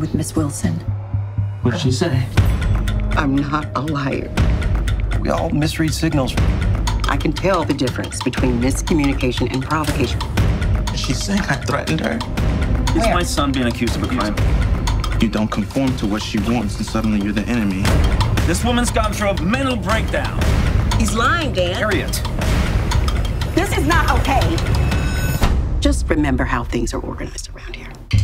room with Ms. Wilson. What did she say? I'm not a liar. We all misread signals. I can tell the difference between miscommunication and provocation. She's saying I threatened her? Is my son being accused of a crime? You don't conform to what she wants and suddenly you're the enemy. This woman's gone through a mental breakdown. He's lying, Dan. Harriet. This is not okay. Just remember how things are organized around here.